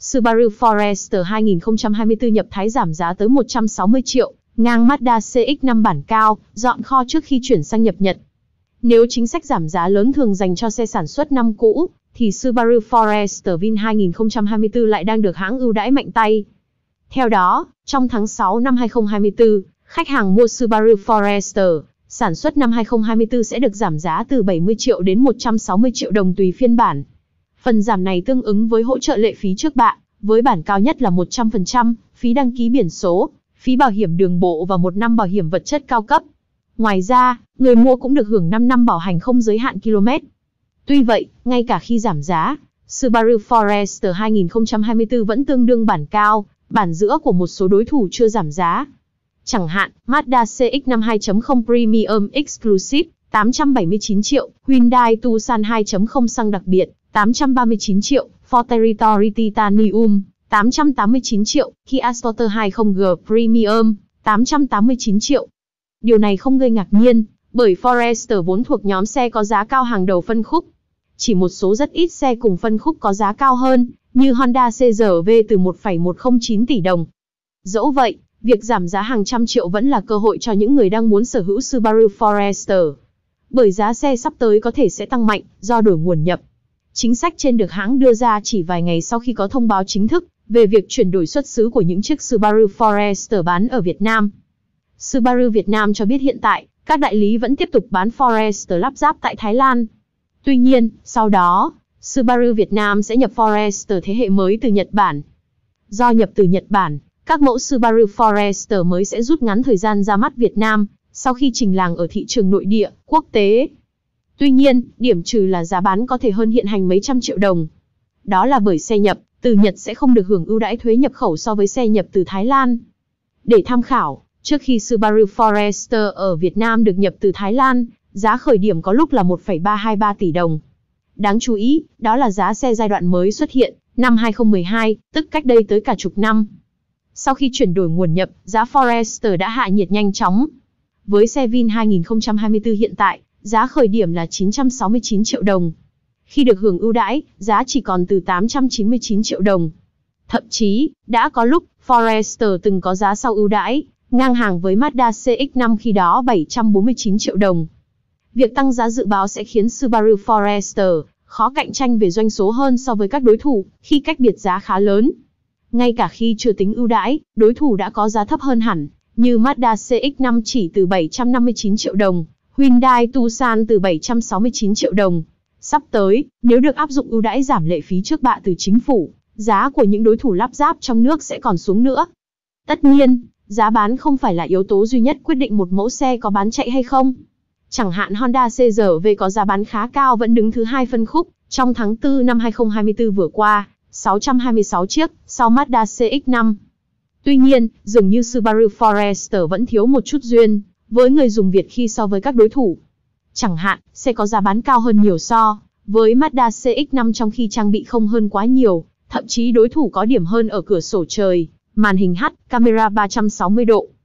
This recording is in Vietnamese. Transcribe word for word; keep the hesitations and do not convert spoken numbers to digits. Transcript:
Subaru Forester hai nghìn không trăm hai mươi tư nhập Thái giảm giá tới một trăm sáu mươi triệu, ngang Mazda C X năm bản cao, dọn kho trước khi chuyển sang nhập Nhật. Nếu chính sách giảm giá lớn thường dành cho xe sản xuất năm cũ, thì Subaru Forester Vin hai nghìn không trăm hai mươi tư lại đang được hãng ưu đãi mạnh tay. Theo đó, trong tháng sáu năm hai nghìn không trăm hai mươi tư, khách hàng mua Subaru Forester, sản xuất năm hai nghìn không trăm hai mươi tư sẽ được giảm giá từ bảy mươi triệu đến một trăm sáu mươi triệu đồng tùy phiên bản. Phần giảm này tương ứng với hỗ trợ lệ phí trước bạ, với bản cao nhất là một trăm phần trăm, phí đăng ký biển số, phí bảo hiểm đường bộ và một năm bảo hiểm vật chất cao cấp. Ngoài ra, người mua cũng được hưởng năm năm bảo hành không giới hạn km. Tuy vậy, ngay cả khi giảm giá, Subaru Forester hai nghìn không trăm hai mươi tư vẫn tương đương bản cao, bản giữa của một số đối thủ chưa giảm giá. Chẳng hạn, Mazda C X năm hai chấm không Premium Exclusive, tám trăm bảy mươi chín triệu, Hyundai Tucson hai chấm không xăng đặc biệt, tám trăm ba mươi chín triệu, Ford Territory Titanium, tám trăm tám mươi chín triệu, Kia Seltos hai mươi G Premium, tám trăm tám mươi chín triệu. Điều này không gây ngạc nhiên, bởi Forester vốn thuộc nhóm xe có giá cao hàng đầu phân khúc. Chỉ một số rất ít xe cùng phân khúc có giá cao hơn, như Honda C R V từ một phẩy một không chín tỷ đồng. Dẫu vậy, việc giảm giá hàng trăm triệu vẫn là cơ hội cho những người đang muốn sở hữu Subaru Forester. Bởi giá xe sắp tới có thể sẽ tăng mạnh do đổi nguồn nhập. Chính sách trên được hãng đưa ra chỉ vài ngày sau khi có thông báo chính thức về việc chuyển đổi xuất xứ của những chiếc Subaru Forester bán ở Việt Nam. Subaru Việt Nam cho biết hiện tại, các đại lý vẫn tiếp tục bán Forester lắp ráp tại Thái Lan. Tuy nhiên, sau đó, Subaru Việt Nam sẽ nhập Forester thế hệ mới từ Nhật Bản. Do nhập từ Nhật Bản, các mẫu Subaru Forester mới sẽ rút ngắn thời gian ra mắt Việt Nam sau khi trình làng ở thị trường nội địa, quốc tế. Tuy nhiên, điểm trừ là giá bán có thể hơn hiện hành mấy trăm triệu đồng. Đó là bởi xe nhập từ Nhật sẽ không được hưởng ưu đãi thuế nhập khẩu so với xe nhập từ Thái Lan. Để tham khảo, trước khi Subaru Forester ở Việt Nam được nhập từ Thái Lan, giá khởi điểm có lúc là một phẩy ba hai ba tỷ đồng. Đáng chú ý, đó là giá xe giai đoạn mới xuất hiện, năm hai nghìn không trăm mười hai, tức cách đây tới cả chục năm. Sau khi chuyển đổi nguồn nhập, giá Forester đã hạ nhiệt nhanh chóng. Với xe Vin hai nghìn không trăm hai mươi tư hiện tại, giá khởi điểm là chín trăm sáu mươi chín triệu đồng. Khi được hưởng ưu đãi, giá chỉ còn từ tám trăm chín mươi chín triệu đồng. Thậm chí, đã có lúc, Forester từng có giá sau ưu đãi, ngang hàng với Mazda C X năm khi đó bảy trăm bốn mươi chín triệu đồng. Việc tăng giá dự báo sẽ khiến Subaru Forester khó cạnh tranh về doanh số hơn so với các đối thủ khi cách biệt giá khá lớn. Ngay cả khi chưa tính ưu đãi, đối thủ đã có giá thấp hơn hẳn, như Mazda C X năm chỉ từ bảy trăm năm mươi chín triệu đồng, Hyundai Tucson từ bảy trăm sáu mươi chín triệu đồng. Sắp tới, nếu được áp dụng ưu đãi giảm lệ phí trước bạ từ chính phủ, giá của những đối thủ lắp ráp trong nước sẽ còn xuống nữa. Tất nhiên, giá bán không phải là yếu tố duy nhất quyết định một mẫu xe có bán chạy hay không. Chẳng hạn Honda C R V có giá bán khá cao vẫn đứng thứ hai phân khúc trong tháng tư năm hai nghìn không trăm hai mươi tư vừa qua, sáu trăm hai mươi sáu chiếc, sau Mazda C X năm. Tuy nhiên, dường như Subaru Forester vẫn thiếu một chút duyên với người dùng Việt khi so với các đối thủ. Chẳng hạn, xe có giá bán cao hơn nhiều so với Mazda C X năm trong khi trang bị không hơn quá nhiều, thậm chí đối thủ có điểm hơn ở cửa sổ trời, màn hình H, camera ba trăm sáu mươi độ.